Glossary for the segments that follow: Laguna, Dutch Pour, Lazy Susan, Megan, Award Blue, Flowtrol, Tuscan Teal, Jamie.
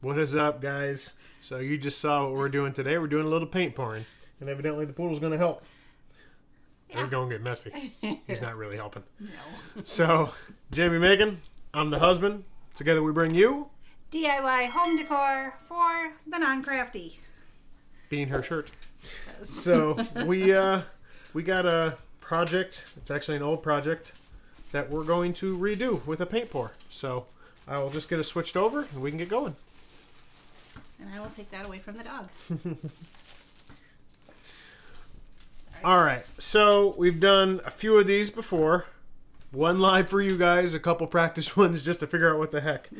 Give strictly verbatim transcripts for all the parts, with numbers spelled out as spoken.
What is up, guys? So you just saw what we're doing today. We're doing a little paint pouring, and evidently the poodle's going to help. We're going to get messy. He's not really helping. No. So, Jamie, Megan, I'm the husband. Together we bring you D I Y home decor for the non-crafty. Being her shirt. Yes. So we uh, we got a project. It's actually an old project that we're going to redo with a paint pour. So I will just get it switched over, and we can get going. And I will take that away from the dog. All right, so we've done a few of these before. One live for you guys, a couple practice ones just to figure out what the heck.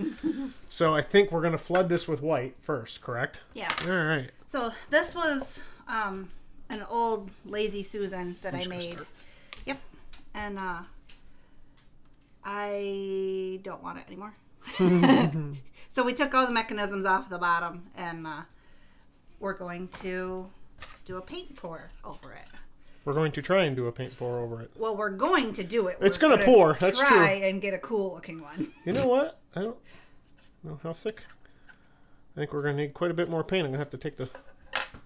So I think we're going to flood this with white first, correct? Yeah. All right. So this was um, an old Lazy Susan that I'm I made. Yep. And uh, I don't want it anymore. So we took all the mechanisms off the bottom, and uh, we're going to do a paint pour over it. We're going to try and do a paint pour over it. Well, we're going to do it. It's going to pour. That's true. Try and get a cool looking one. You know what? I don't know how thick. I think we're going to need quite a bit more paint. I'm going to have to take the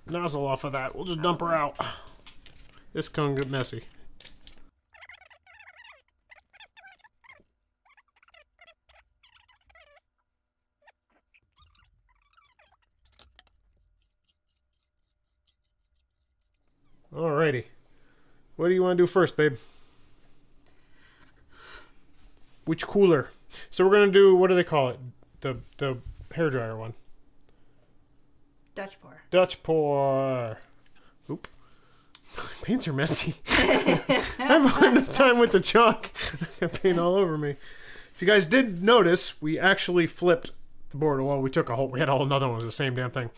nozzle off of that. We'll just dump her out. This is going to get messy. Alrighty. What do you want to do first, babe? Which cooler? So we're gonna do, what do they call it? The the hairdryer one. Dutch pour. Dutch pour. Oop. Paints are messy. I haven't had enough time with the chalk. I got paint all over me. If you guys did notice, we actually flipped the board. Well, we took a whole, we had a whole another one. It was the same damn thing.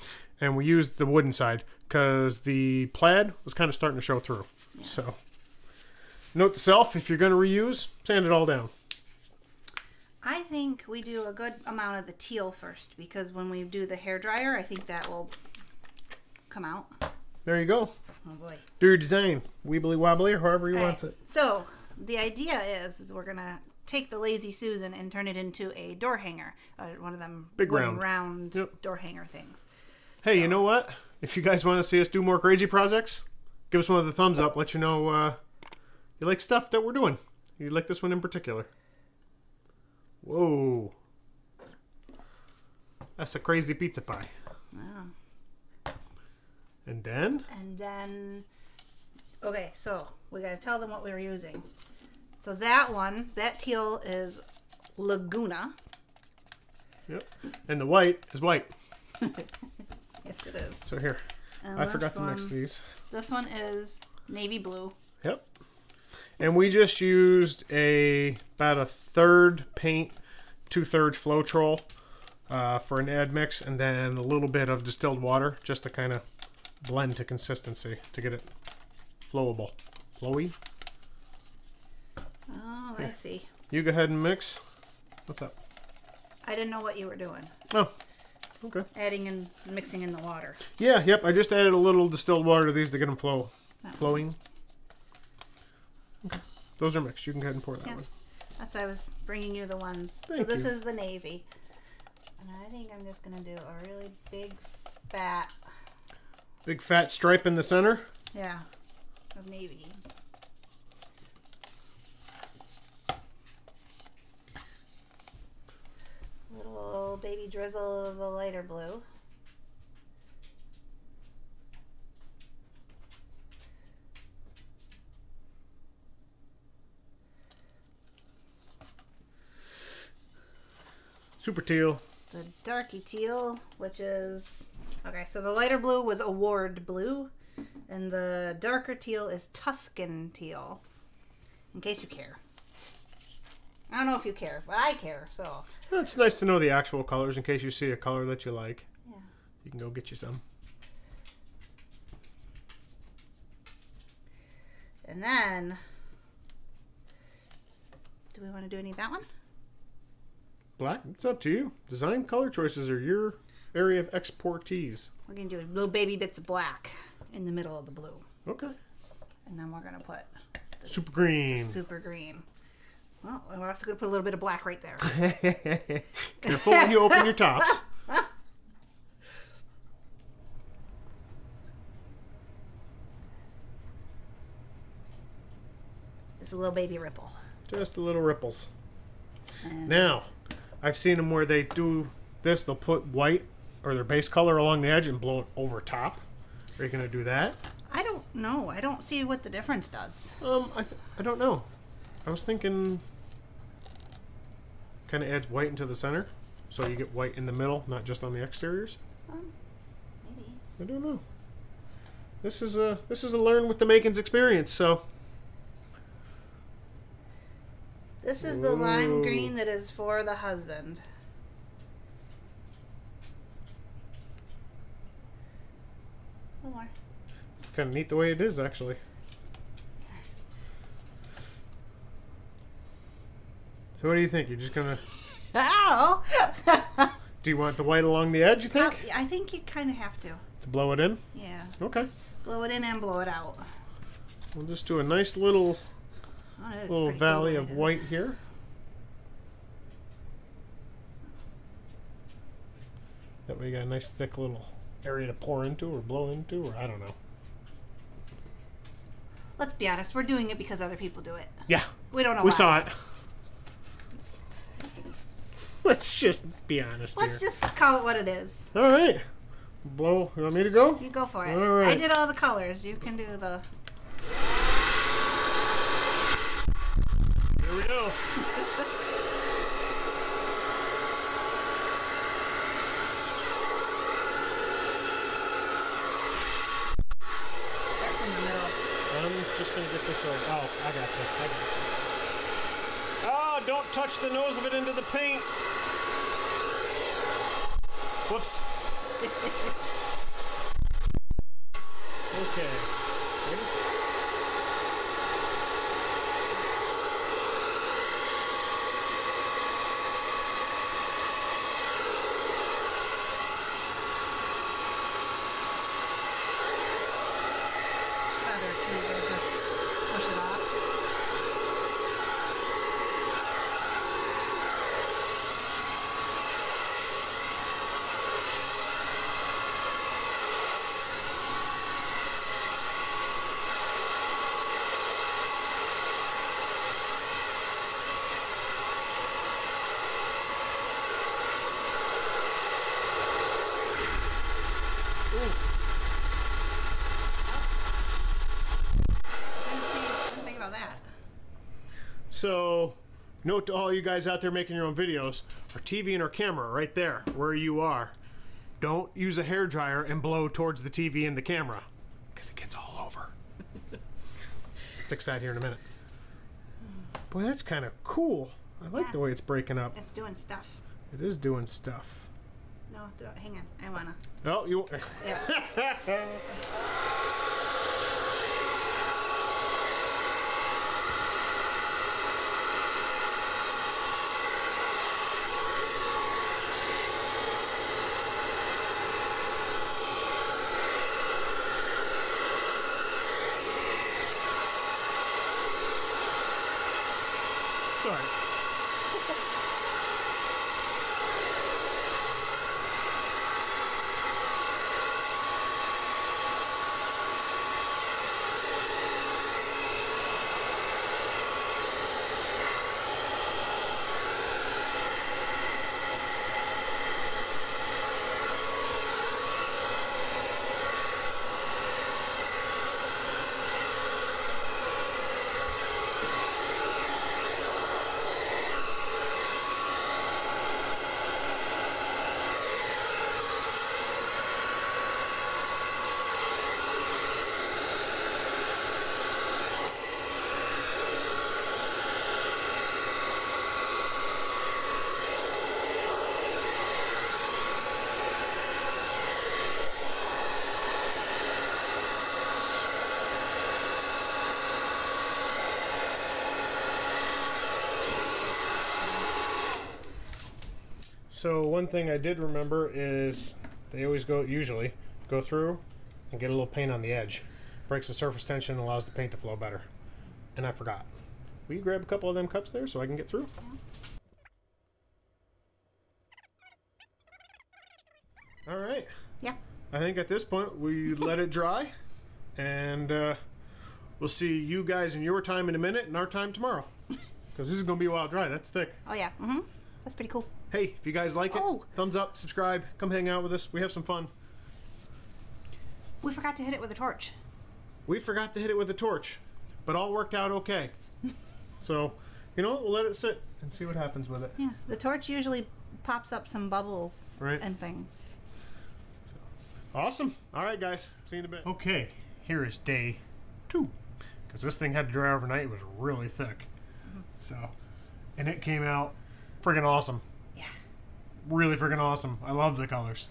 And we used the wooden side because the plaid was kind of starting to show through. Yeah. So, note to self, if you're going to reuse, sand it all down. I think we do a good amount of the teal first, because when we do the hairdryer, I think that will come out. There you go. Oh, boy. Do your design. Weebly wobbly or however you want it. So, the idea is, is we're going to take the Lazy Susan and turn it into a door hanger. Uh, one of them big round, round yep. door hanger things. Hey, you know what? If you guys want to see us do more crazy projects, give us one of the thumbs up. Let you know uh, you like stuff that we're doing. You like this one in particular. Whoa. That's a crazy pizza pie. Wow. And then? And then, okay, so we got to tell them what we were using. So that one, that teal is Laguna. Yep. And the white is white. Yes, it is. So here, and I forgot to mix these. This one is navy blue. Yep. And we just used a about a third paint, two-thirds Flowtrol uh, for an admix, and then a little bit of distilled water just to kind of blend to consistency to get it flowable. Flowy? Oh, here. I see. You go ahead and mix. What's up? I didn't know what you were doing. Oh. Okay. Adding and mixing in the water. Yeah, yep. I just added a little distilled water to these to get them flow, that flowing. Okay. Those are mixed. You can go ahead and pour that yeah. one. That's I was bringing you the ones. Thank so this you. is the navy. And I think I'm just going to do a really big, fat... Big, fat stripe in the center? Yeah. Of navy. Little baby drizzle of the lighter blue. Super teal. The darky teal, which is... Okay, so the lighter blue was Award Blue, and the darker teal is Tuscan Teal, in case you care. I don't know if you care, but I care, so. Well, it's nice to know the actual colors in case you see a color that you like. Yeah. You can go get you some. And then, do we want to do any of that one? Black, it's up to you. Design color choices are your area of expertise. We're going to do little baby bits of black in the middle of the blue. Okay. And then we're going to put the super green. Super green. Well, we're also going to put a little bit of black right there. Careful when you open your tops. It's a little baby ripple. Just the little ripples. And now, I've seen them where they do this. They'll put white or their base color along the edge and blow it over top. Are you going to do that? I don't know. I don't see what the difference does. Um, I, th I don't know. I was thinking kind of adds white into the center. So you get white in the middle, not just on the exteriors. Um, maybe. I don't know. This is a this is a learn with the Megan's experience. So this is the Whoa. lime green that is for the husband. A little more. It's kind of neat the way it is, actually. So what do you think? You're just gonna. Ow! Do you want the white along the edge, you think? Uh, I think you kind of have to. To blow it in? Yeah. Okay. Blow it in and blow it out. We'll just do a nice little oh, little valley cool of white here. That way you got a nice thick little area to pour into or blow into, or I don't know. Let's be honest. We're doing it because other people do it. Yeah. We don't know why. We saw it. Let's just be honest Let's here. just call it what it is. All right. Blow. You want me to go? You go for it. All right. I did all the colors. You can do the... Here we go. Start from the middle. I'm just going to get this over. Oh, I got you. I got you. Oh, don't touch the nose of it into the paint. Whoops. Okay. Ready? Feather too, but just push it off. So, note to all you guys out there making your own videos, our T V and our camera right there, where you are. Don't use a hairdryer and blow towards the T V and the camera, because it gets all over. Fix that here in a minute. Boy, that's kind of cool. I like yeah. the way it's breaking up. It's doing stuff. It is doing stuff. No, hang on. I want to. Oh, you... Yeah. So one thing I did remember is they always go, usually, go through and get a little paint on the edge. Breaks the surface tension and allows the paint to flow better. And I forgot. Will you grab a couple of them cups there so I can get through? Yeah. All right. Yeah. I think at this point we let it dry and uh, We'll see you guys in your time in a minute and our time tomorrow. Because this is going to be a while dry. That's thick. Oh, yeah. Mm-hmm. That's pretty cool. Hey, if you guys like it, oh. thumbs up, subscribe, come hang out with us. We have some fun. We forgot to hit it with a torch. We forgot to hit it with a torch, but all worked out okay. So, you know what? We'll let it sit and see what happens with it. Yeah, the torch usually pops up some bubbles right. and things. So, awesome. All right, guys. See you in a bit. Okay, here is day two. Because this thing had to dry overnight. It was really thick. Mm-hmm. So, and it came out freaking awesome. Yeah. Really freaking awesome. I love the colors.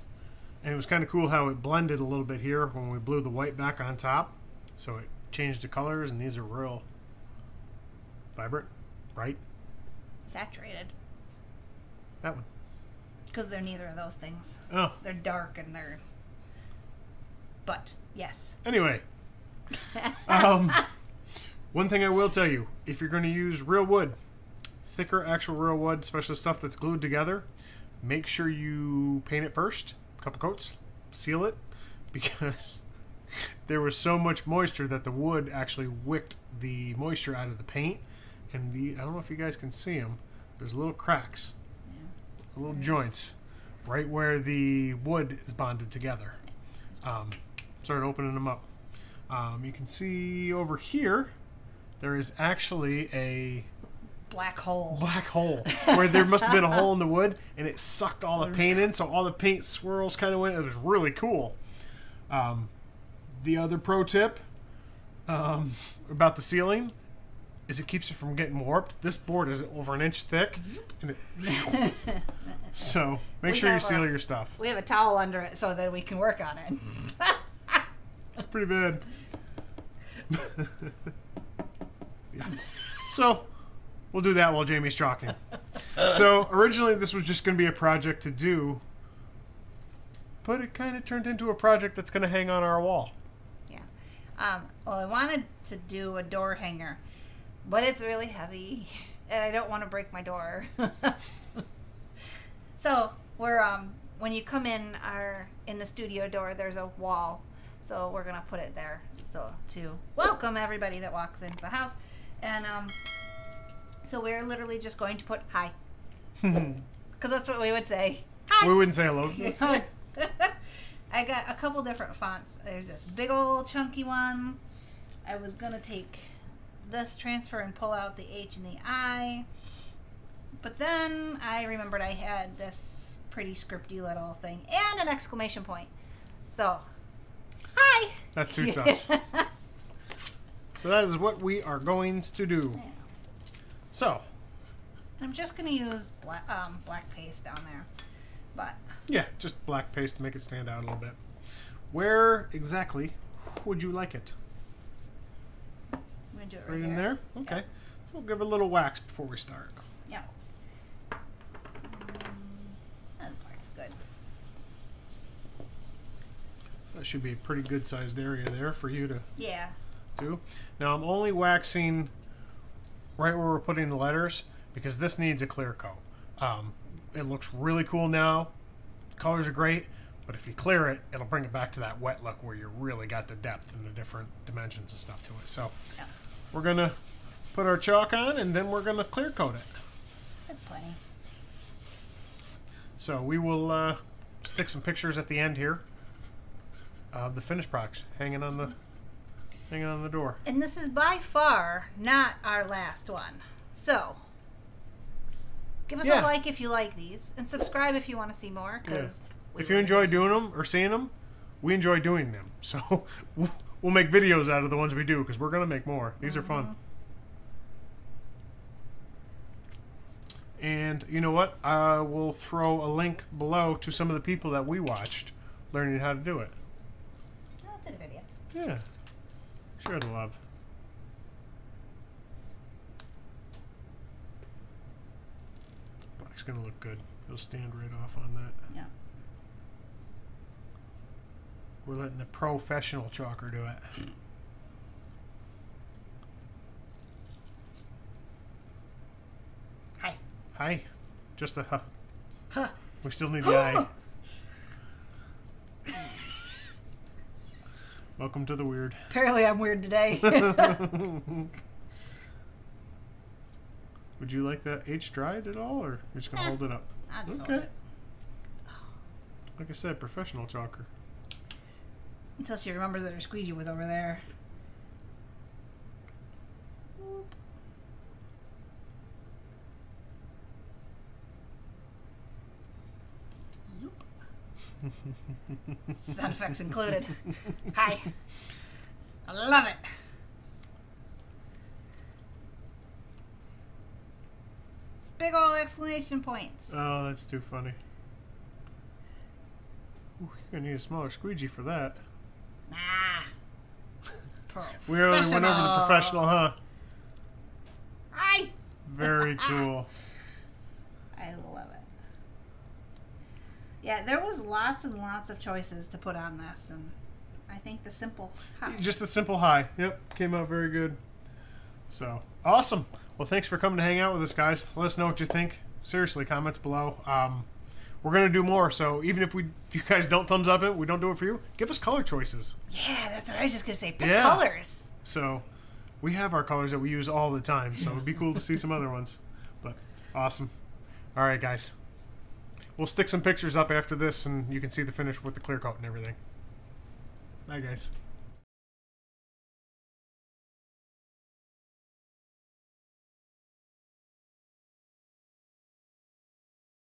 And it was kind of cool how it blended a little bit here when we blew the white back on top. So it changed the colors, and these are real vibrant, bright. Saturated. That one. Because they're neither of those things. Oh. They're dark and they're... But, yes. Anyway. um, one thing I will tell you, if you're going to use real wood, thicker actual real wood, especially stuff that's glued together, make sure you paint it first. Couple coats, seal it, because there was so much moisture that the wood actually wicked the moisture out of the paint, and the I don't know if you guys can see them, there's little cracks, yeah. little there's... joints right where the wood is bonded together. Um, started opening them up. Um, you can see over here there is actually a black hole. Black hole. Where there must have been a hole in the wood, and it sucked all the paint in, so all the paint swirls kind of went. It was really cool. Um, the other pro tip um, about the ceiling is it keeps it from getting warped. This board is over an inch thick. And it so make we sure you seal a, your stuff. We have a towel under it so that we can work on it. It's pretty bad. Yeah. So... we'll do that while Jamie's talking. So originally this was just going to be a project to do, but it kind of turned into a project that's going to hang on our wall. Yeah. Um, well, I wanted to do a door hanger, but it's really heavy, and I don't want to break my door. So we're um, when you come in our in the studio door, there's a wall, so we're gonna put it there so to welcome everybody that walks into the house, and um. So we're literally just going to put hi. Because that's what we would say. Hi. We wouldn't say hello. Hi. I got a couple different fonts. There's this big old chunky one. I was going to take this transfer and pull out the H and the I. But then I remembered I had this pretty scripty little thing. And an exclamation point. So, hi. That suits us. So that is what we are going to do. Yeah. So, I'm just going to use black, um, black paste down there, but yeah, just black paste to make it stand out a little bit. Where exactly would you like it? I'm going to do it right, right in there. there? Okay. Yep. We'll give it a little wax before we start. Yeah. Um, that black's good. That should be a pretty good sized area there for you to yeah. do. Now I'm only waxing right where we're putting the letters, because this needs a clear coat. Um, it looks really cool now. Colors are great, but if you clear it, it'll bring it back to that wet look where you really got the depth and the different dimensions and stuff to it. So yeah. we're going to put our chalk on, and then we're going to clear coat it. That's plenty. So we will uh, stick some pictures at the end here of the finished products hanging on the... hanging on the door. And this is by far not our last one. So, give us yeah. a like if you like these, and subscribe if you want to see more. Because yeah. if you enjoy doing them or seeing them, we enjoy doing them. So we'll make videos out of the ones we do, because we're gonna make more. These mm-hmm. are fun. And you know what? I will throw a link below to some of the people that we watched learning how to do it. Oh, that's a good idea. Yeah. Share the love. Black's going to look good. It'll stand right off on that. Yeah. We're letting the professional chalker do it. Hi. Hi. Just the huh. Huh. We still need the eye. Welcome to the weird. Apparently I'm weird today. Would you like that H dried at all, or you're just going to eh, hold it up? I'd okay. Sort it. Like I said, professional chalker. Until she remembers that her squeegee was over there. Whoop. Sound effects included. Hi. I love it. Big old exclamation points. Oh, that's too funny. Ooh, you're going to need a smaller squeegee for that. Nah. We already went over the professional, huh? Hi. Very cool. I love it. Yeah, there was lots and lots of choices to put on this, and I think the simple high. Just the simple high. Yep, came out very good. So, awesome. Well, thanks for coming to hang out with us, guys. Let us know what you think. Seriously, comments below. Um, we're going to do more, so even if we you guys don't thumbs up it, we don't do it for you, give us color choices. Yeah, that's what I was just going to say. Pick yeah. colors. So, we have our colors that we use all the time, so it would be cool to see some other ones. But, awesome. All right, guys. We'll stick some pictures up after this, and you can see the finish with the clear coat and everything. Bye, guys.